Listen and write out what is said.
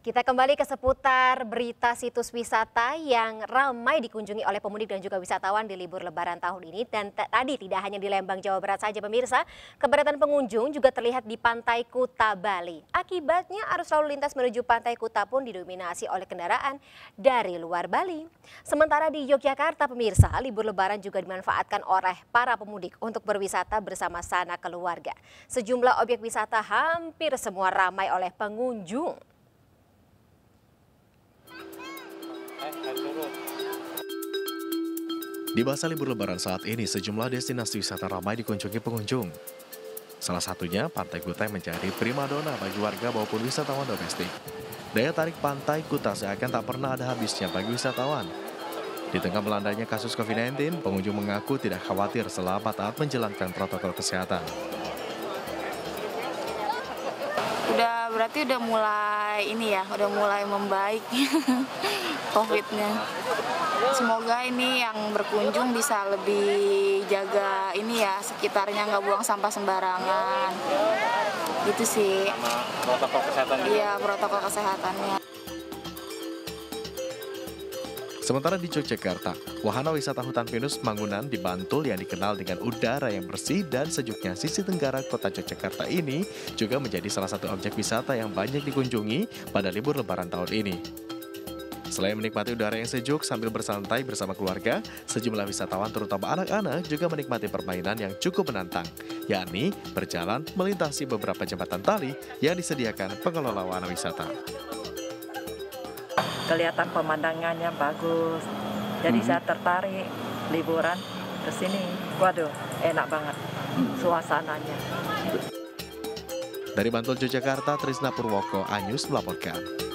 Kita kembali ke seputar berita situs wisata yang ramai dikunjungi oleh pemudik dan juga wisatawan di libur lebaran tahun ini. Dan tadi tidak hanya di Lembang, Jawa Barat saja pemirsa, kepadatan pengunjung juga terlihat di Pantai Kuta, Bali. Akibatnya arus lalu lintas menuju Pantai Kuta pun didominasi oleh kendaraan dari luar Bali. Sementara di Yogyakarta pemirsa, libur lebaran juga dimanfaatkan oleh para pemudik untuk berwisata bersama sanak keluarga. Sejumlah objek wisata hampir semua ramai oleh pengunjung. Di masa libur lebaran saat ini, sejumlah destinasi wisata ramai dikunjungi pengunjung. Salah satunya, Pantai Kuta menjadi primadona bagi warga maupun wisatawan domestik. Daya tarik Pantai Kuta seakan tak pernah ada habisnya bagi wisatawan. Di tengah melandainya kasus Covid-19, pengunjung mengaku tidak khawatir selama taat menjalankan protokol kesehatan. Berarti udah mulai ini ya, udah mulai membaik Covid-nya. Semoga ini yang berkunjung bisa lebih jaga ini ya, sekitarnya, nggak buang sampah sembarangan. Gitu sih. Protokol kesehatan. Iya, protokol kesehatannya. Sementara di Yogyakarta, wahana wisata hutan pinus Mangunan di Bantul yang dikenal dengan udara yang bersih dan sejuknya sisi tenggara kota Yogyakarta ini juga menjadi salah satu objek wisata yang banyak dikunjungi pada libur lebaran tahun ini. Selain menikmati udara yang sejuk sambil bersantai bersama keluarga, sejumlah wisatawan terutama anak-anak juga menikmati permainan yang cukup menantang, yakni berjalan melintasi beberapa jembatan tali yang disediakan pengelola wahana wisata. Kelihatan pemandangannya bagus, jadi saya tertarik liburan ke sini. Waduh, enak banget suasananya. Dari Bantul, Yogyakarta, Trisna Purwoko, An Yus melaporkan.